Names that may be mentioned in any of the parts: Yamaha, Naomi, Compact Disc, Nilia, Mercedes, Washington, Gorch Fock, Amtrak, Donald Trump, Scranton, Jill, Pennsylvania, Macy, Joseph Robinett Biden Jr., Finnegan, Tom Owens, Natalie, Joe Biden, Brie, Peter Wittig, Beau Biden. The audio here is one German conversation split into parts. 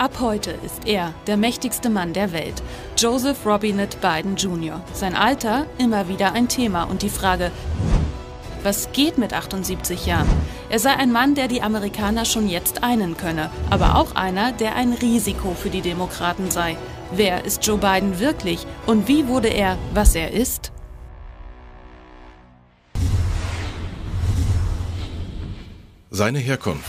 Ab heute ist er der mächtigste Mann der Welt, Joseph Robinett Biden Jr. Sein Alter immer wieder ein Thema und die Frage, was geht mit 78 Jahren? Er sei ein Mann, der die Amerikaner schon jetzt einen könne, aber auch einer, der ein Risiko für die Demokraten sei. Wer ist Joe Biden wirklich und wie wurde er, was er ist? Seine Herkunft.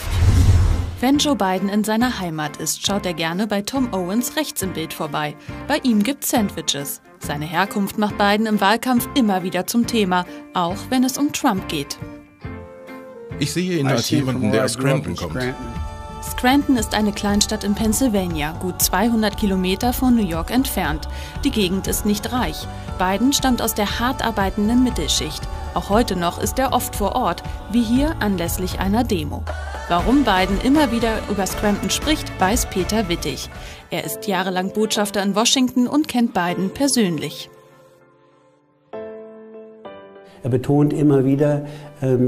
Wenn Joe Biden in seiner Heimat ist, schaut er gerne bei Tom Owens rechts im Bild vorbei. Bei ihm gibt's Sandwiches. Seine Herkunft macht Biden im Wahlkampf immer wieder zum Thema, auch wenn es um Trump geht. Ich sehe ihn als jemanden, der aus Scranton kommt. Scranton ist eine Kleinstadt in Pennsylvania, gut 200 Kilometer von New York entfernt. Die Gegend ist nicht reich. Biden stammt aus der hart arbeitenden Mittelschicht. Auch heute noch ist er oft vor Ort, wie hier anlässlich einer Demo. Warum Biden immer wieder über Scranton spricht, weiß Peter Wittig. Er ist jahrelang Botschafter in Washington und kennt Biden persönlich. Er betont immer wieder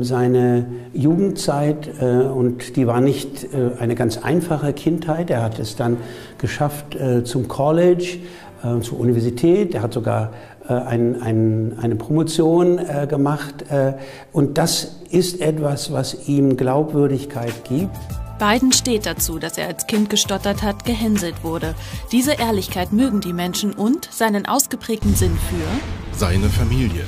seine Jugendzeit und die war nicht eine ganz einfache Kindheit. Er hat es dann geschafft zum College, zur Universität. Er hat sogar eine Promotion gemacht und das ist etwas, was ihm Glaubwürdigkeit gibt. Biden steht dazu, dass er als Kind gestottert hat, gehänselt wurde. Diese Ehrlichkeit mögen die Menschen und seinen ausgeprägten Sinn für seine Familie.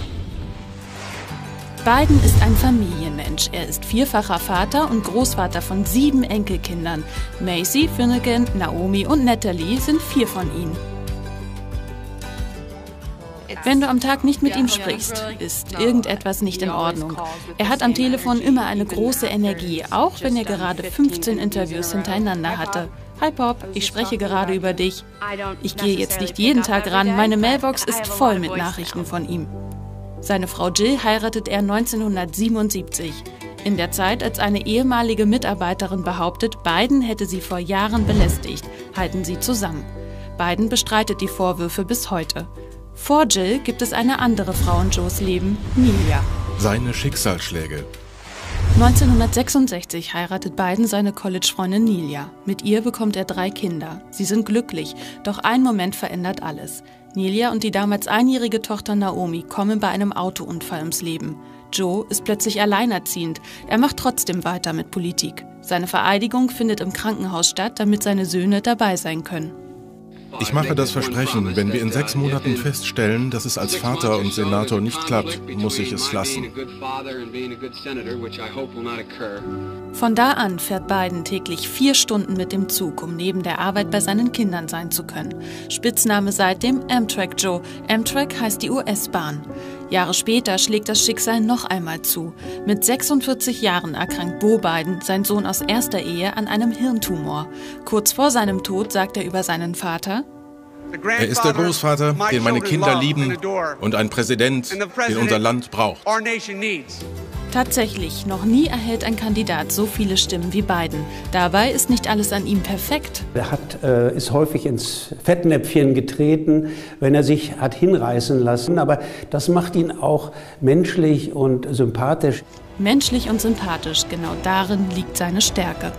Biden ist ein Familienmensch. Er ist vierfacher Vater und Großvater von 7 Enkelkindern. Macy, Finnegan, Naomi und Natalie sind 4 von ihnen. Wenn du am Tag nicht mit ihm sprichst, ist irgendetwas nicht in Ordnung. Er hat am Telefon immer eine große Energie, auch wenn er gerade 15 Interviews hintereinander hatte. Hi Pop, ich spreche gerade über dich. Ich gehe jetzt nicht jeden Tag ran, meine Mailbox ist voll mit Nachrichten von ihm. Seine Frau Jill heiratet er 1977. In der Zeit, als eine ehemalige Mitarbeiterin behauptet, Biden hätte sie vor Jahren belästigt, halten sie zusammen. Biden bestreitet die Vorwürfe bis heute. Vor Jill gibt es eine andere Frau in Joes Leben, Nilia. Seine Schicksalsschläge. 1966 heiratet Biden seine College-Freundin Nilia. Mit ihr bekommt er 3 Kinder. Sie sind glücklich, doch ein Moment verändert alles. Nilia und die damals 1-jährige Tochter Naomi kommen bei einem Autounfall ums Leben. Joe ist plötzlich alleinerziehend. Er macht trotzdem weiter mit Politik. Seine Vereidigung findet im Krankenhaus statt, damit seine Söhne dabei sein können. Ich mache das Versprechen, wenn wir in 6 Monaten feststellen, dass es als Vater und Senator nicht klappt, muss ich es lassen. Von da an fährt Biden täglich 4 Stunden mit dem Zug, um neben der Arbeit bei seinen Kindern sein zu können. Spitzname seitdem Amtrak Joe. Amtrak heißt die US-Bahn. Jahre später schlägt das Schicksal noch einmal zu. Mit 46 Jahren erkrankt Beau Biden, sein Sohn aus erster Ehe, an einem Hirntumor. Kurz vor seinem Tod sagt er über seinen Vater: Er ist der Großvater, den meine Kinder lieben, und ein Präsident, den unser Land braucht. Tatsächlich, noch nie erhält ein Kandidat so viele Stimmen wie Biden. Dabei ist nicht alles an ihm perfekt. Er ist häufig ins Fettnäpfchen getreten, wenn er sich hat hinreißen lassen. Aber das macht ihn auch menschlich und sympathisch. Menschlich und sympathisch, genau darin liegt seine Stärke.